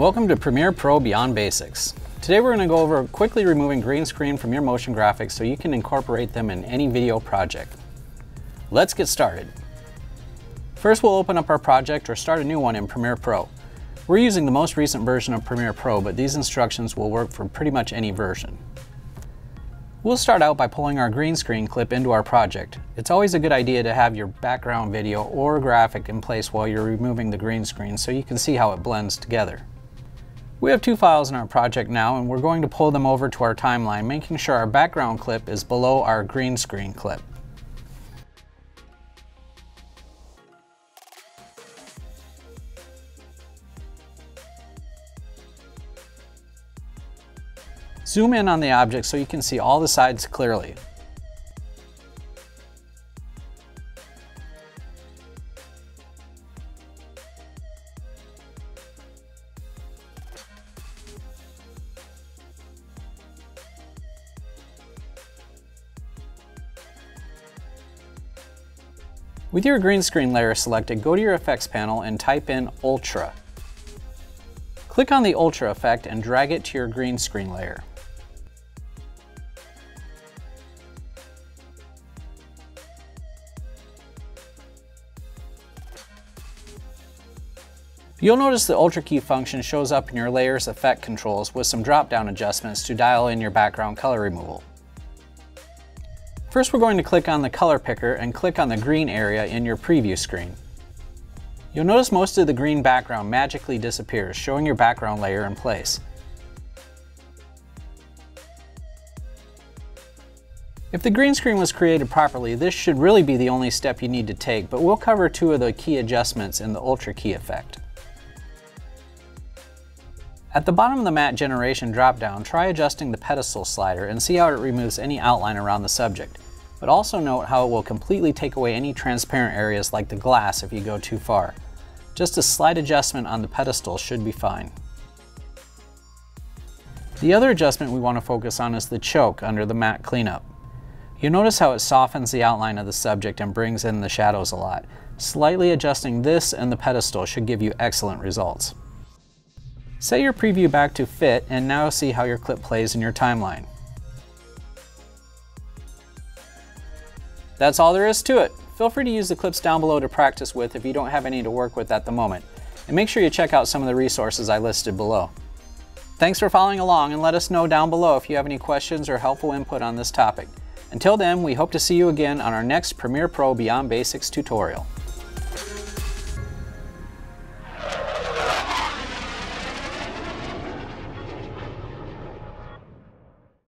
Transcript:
Welcome to Premiere Pro Beyond Basics. Today we're going to go over quickly removing green screen from your motion graphics so you can incorporate them in any video project. Let's get started. First, we'll open up our project or start a new one in Premiere Pro. We're using the most recent version of Premiere Pro, but these instructions will work for pretty much any version. We'll start out by pulling our green screen clip into our project. It's always a good idea to have your background video or graphic in place while you're removing the green screen so you can see how it blends together. We have two files in our project now, and we're going to pull them over to our timeline, making sure our background clip is below our green screen clip. Zoom in on the object so you can see all the sides clearly. With your green screen layer selected, go to your effects panel and type in Ultra. Click on the Ultra effect and drag it to your green screen layer. You'll notice the Ultra Key function shows up in your layer's effect controls with some drop-down adjustments to dial in your background color removal. First, we're going to click on the color picker and click on the green area in your preview screen. You'll notice most of the green background magically disappears, showing your background layer in place. If the green screen was created properly, this should really be the only step you need to take, but we'll cover two of the key adjustments in the Ultra Key effect. At the bottom of the matte generation drop-down, try adjusting the pedestal slider and see how it removes any outline around the subject. But also note how it will completely take away any transparent areas like the glass if you go too far. Just a slight adjustment on the pedestal should be fine. The other adjustment we want to focus on is the choke under the matte cleanup. You'll notice how it softens the outline of the subject and brings in the shadows a lot. Slightly adjusting this and the pedestal should give you excellent results. Set your preview back to fit and now see how your clip plays in your timeline. That's all there is to it. Feel free to use the clips down below to practice with if you don't have any to work with at the moment. And make sure you check out some of the resources I listed below. Thanks for following along, and let us know down below if you have any questions or helpful input on this topic. Until then, we hope to see you again on our next Premiere Pro Beyond Basics tutorial.